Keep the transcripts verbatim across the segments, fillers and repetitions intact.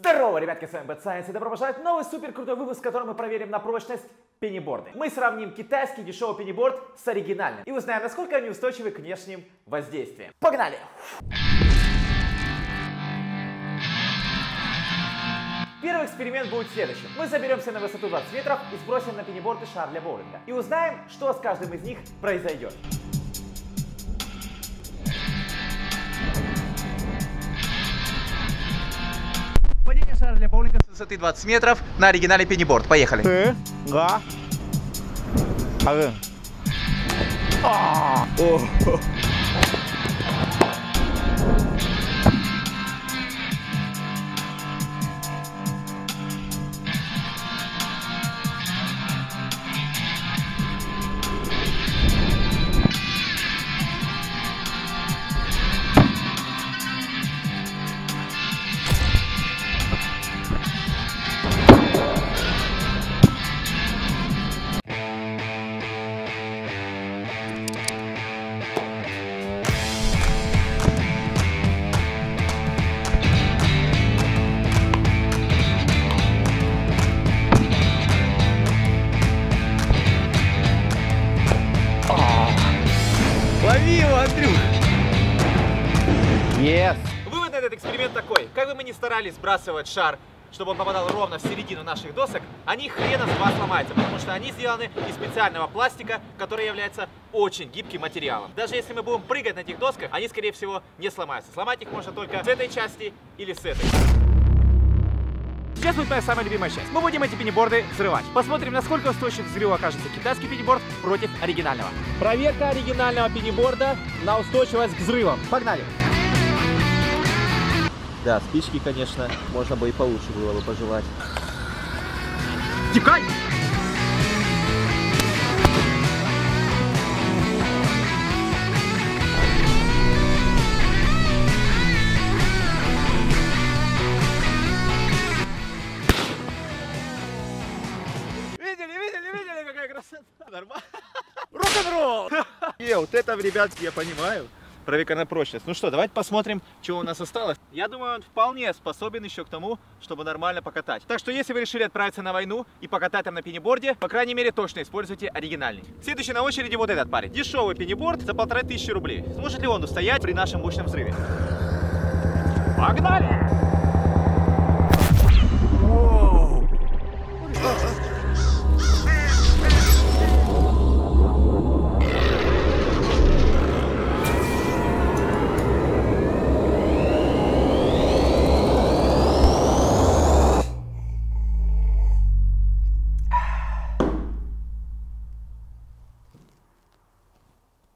Здорово, ребятки, с вами Bad Science, и добро пожаловать в новый супер крутой выпуск, в котором мы проверим на прочность пенниборды. Мы сравним китайский дешевый пенниборд с оригинальным и узнаем, насколько они устойчивы к внешним воздействиям. Погнали! Первый эксперимент будет следующим. Мы заберемся на высоту двадцать метров и сбросим на пенниборды шар для боулинга. И узнаем, что с каждым из них произойдет. Падение шара для боулинга с высоты двадцати метров на оригинале пенниборд. Поехали. Yes. Вывод на этот эксперимент такой: как бы мы ни старались сбрасывать шар, чтобы он попадал ровно в середину наших досок, они хрена с вас ломаются, потому что они сделаны из специального пластика, который является очень гибким материалом. Даже если мы будем прыгать на этих досках, они, скорее всего, не сломаются. Сломать их можно только с этой части или с этой. Сейчас будет моя самая любимая часть. Мы будем эти пенниборды взрывать. Посмотрим, насколько устойчив взрыву окажется китайский пенниборд против оригинального. Проверка оригинального пенниборда на устойчивость к взрывам. Погнали! Да, спички, конечно, можно бы и получше было бы пожелать. Тикай! Видели, видели, видели, какая красота? Нормально. Рок-н-ролл! И вот это, ребят, я понимаю. Проверка на прочность. Ну что, давайте посмотрим, чего у нас осталось. Я думаю, он вполне способен еще к тому, чтобы нормально покатать. Так что, если вы решили отправиться на войну и покатать там на пенниборде, по крайней мере, точно используйте оригинальный. Следующий на очереди вот этот парень. Дешевый пенниборд за полторы тысячи рублей. Сможет ли он устоять при нашем мощном взрыве? Погнали!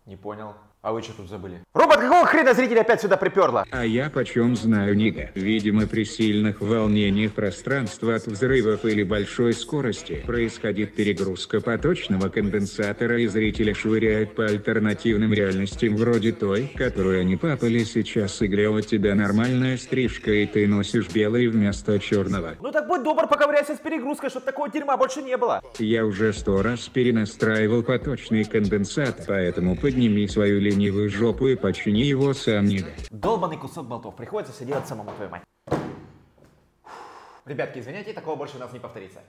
Не понял. А вы что тут забыли? Робот, какого хрена зрителя опять сюда приперло? А я почем знаю, Нига. Видимо, при сильных волнениях пространства от взрывов или большой скорости происходит перегрузка поточного конденсатора, и зрители швыряют по альтернативным реальностям вроде той, которую они попали сейчас. Играла тебя нормальная стрижка, и ты носишь белый вместо черного. Ну так будь добр, поковыряйся с перегрузкой, чтобы такого дерьма больше не было. Я уже сто раз перенастраивал поточный конденсатор, поэтому подними свою линию. Ленивую жопу и почини его сам, Нига. Долбанный кусок болтов. Приходится все делать самому, твою мать. Ребятки, извиняйте, такого больше у нас не повторится.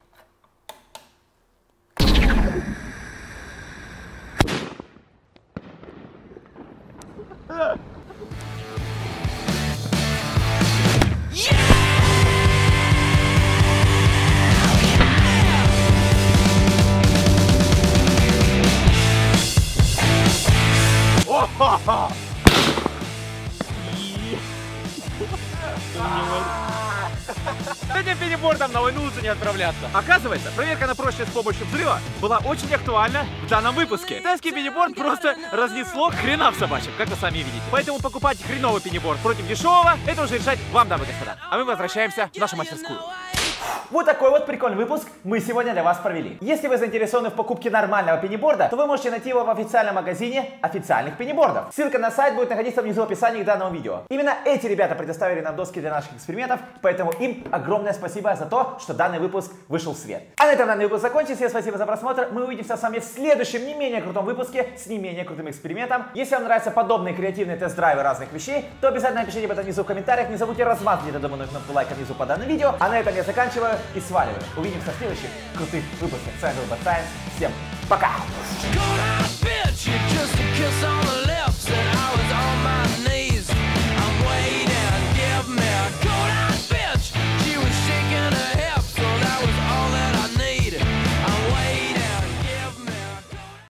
С этим пеннибордом на войну лучше не отправляться. Оказывается, проверка на прочность с помощью взрыва была очень актуальна в данном выпуске. Китайский пенниборд просто разнесло хрена в собачьем, как вы сами видите. Поэтому покупать хреновый пенниборд против дешевого — это уже решать вам, дамы и господа. А мы возвращаемся в нашу мастерскую. Вот такой вот прикольный выпуск мы сегодня для вас провели. Если вы заинтересованы в покупке нормального пенниборда, то вы можете найти его в официальном магазине официальных пеннибордов. Ссылка на сайт будет находиться внизу в описании к данному видео. Именно эти ребята предоставили нам доски для наших экспериментов, поэтому им огромное спасибо за то, что данный выпуск вышел в свет. А на этом данный выпуск закончился. Всем спасибо за просмотр. Мы увидимся с вами в следующем не менее крутом выпуске с не менее крутым экспериментом. Если вам нравятся подобные креативные тест-драйвы разных вещей, то обязательно напишите об этом внизу в комментариях. Не забудьте размазать недодуманную кнопку лайка внизу по данному видео. А на этом я заканчиваю и сваливаю. Увидимся в следующих крутых выпусках. С вами был Bad Science. Всем пока!